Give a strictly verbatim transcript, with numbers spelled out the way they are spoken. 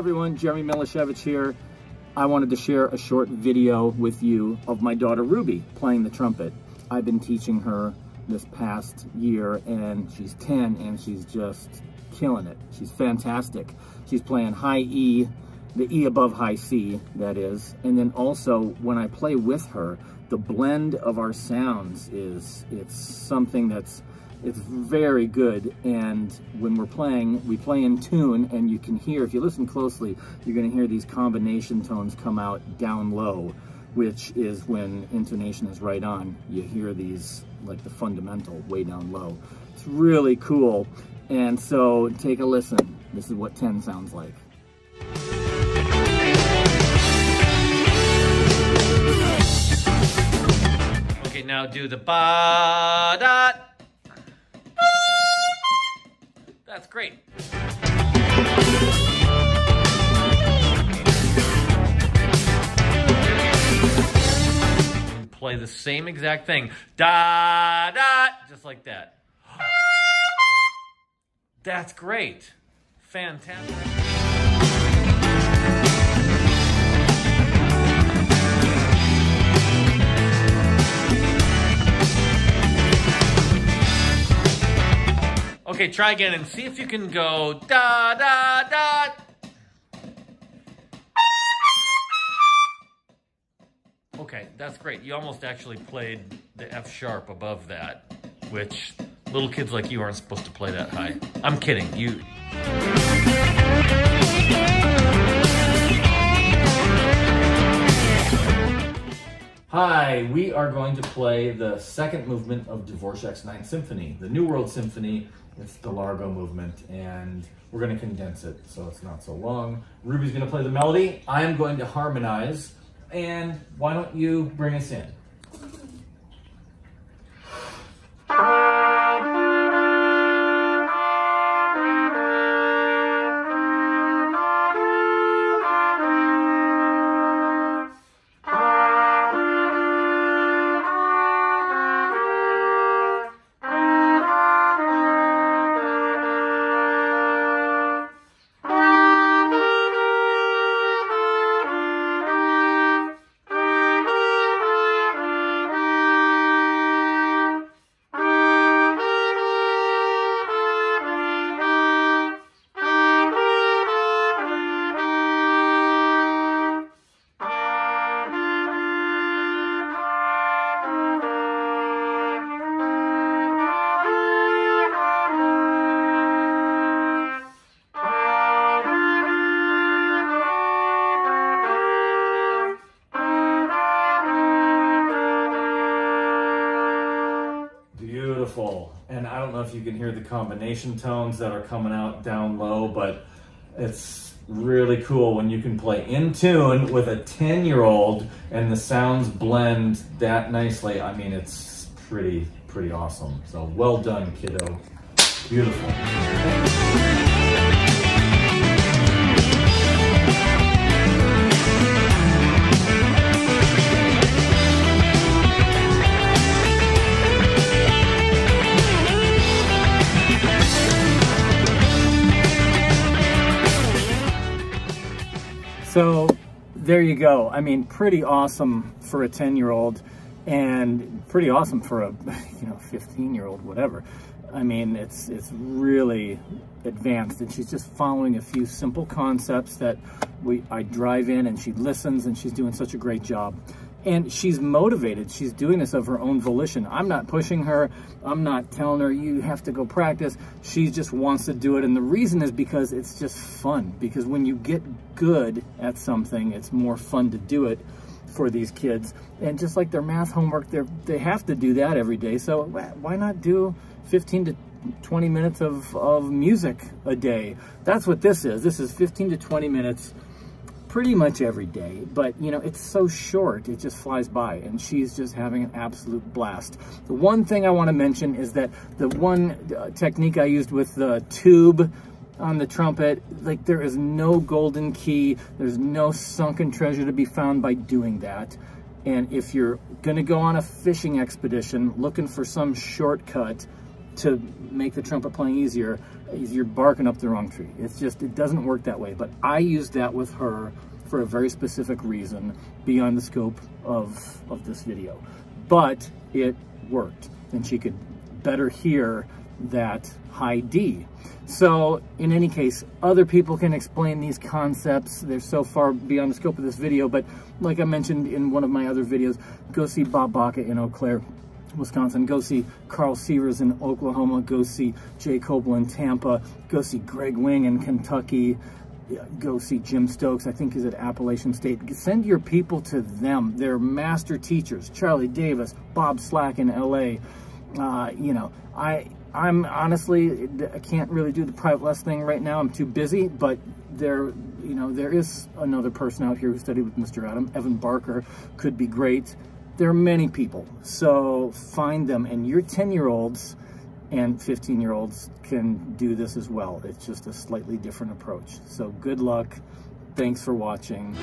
everyone, Jeremy Miloszewicz here. I wanted to share a short video with you of my daughter Ruby playing the trumpet. I've been teaching her this past year, and she's ten, and she's just killing it. She's fantastic. She's playing high E, the E above high C, that is. And then also, when I play with her, the blend of our sounds is, it's something that's, it's very good. And when we're playing, we play in tune, and you can hear, if you listen closely, you're gonna hear these combination tones come out down low, which is when intonation is right on. You hear these, like the fundamental, way down low. It's really cool. And so take a listen. This is what ten sounds like. Okay, now do the ba da. That's great. And play the same exact thing. Da da, just like that. That's great. Fantastic. Okay, try again and see if you can go da da da. Okay, that's great. You almost actually played the F sharp above that, which little kids like you aren't supposed to play that high. I'm kidding, you. Hi, we are going to play the second movement of Dvořák's Ninth Symphony, the New World Symphony. It's the Largo movement, and we're gonna condense it so it's not so long. Ruby's gonna play the melody. I'm going to harmonize, and why don't you bring us in? And I don't know if you can hear the combination tones that are coming out down low, but it's really cool when you can play in tune with a ten year old and the sounds blend that nicely. I mean, it's pretty, pretty awesome. So well done, kiddo. Beautiful. So there you go. I mean, pretty awesome for a ten year old and pretty awesome for a, you know, fifteen year old, whatever. I mean, it's, it's really advanced, and she's just following a few simple concepts that we, I drive in, and she listens, and she's doing such a great job. And she's motivated. She's doing this of her own volition. I'm not pushing her. I'm not telling her, you have to go practice. She just wants to do it. And the reason is because it's just fun. Because when you get good at something, it's more fun to do it for these kids. And just like their math homework, they they have to do that every day. So why not do fifteen to twenty minutes of, of music a day? That's what this is. This is fifteen to twenty minutes pretty much every day, but you know, it's so short, it just flies by, and she's just having an absolute blast. The one thing I want to mention is that the one uh, technique I used with the tube on the trumpet, like there is no golden key, there's no sunken treasure to be found by doing that. And if you're gonna go on a fishing expedition looking for some shortcut to make the trumpet playing easier, you're barking up the wrong tree. It's just, it doesn't work that way. But I used that with her for a very specific reason beyond the scope of, of this video. But it worked, and she could better hear that high D. So in any case, other people can explain these concepts. They're so far beyond the scope of this video, but like I mentioned in one of my other videos, go see Bob Baca in Eau Claire, Wisconsin. Go see Carl Severs in Oklahoma. Go see Jay Coble in Tampa. Go see Greg Wing in Kentucky. Go see Jim Stokes, I think is at Appalachian State. Send your people to them. They're master teachers. Charlie Davis, Bob Slack in L A. Uh, you know, I, I'm honestly, I can't really do the private lesson thing right now. I'm too busy, but there, you know, there is another person out here who studied with Mister Adam. Evan Barker could be great. There are many people, so find them, and your ten-year-olds and fifteen-year-olds can do this as well. It's just a slightly different approach. So good luck. Thanks for watching.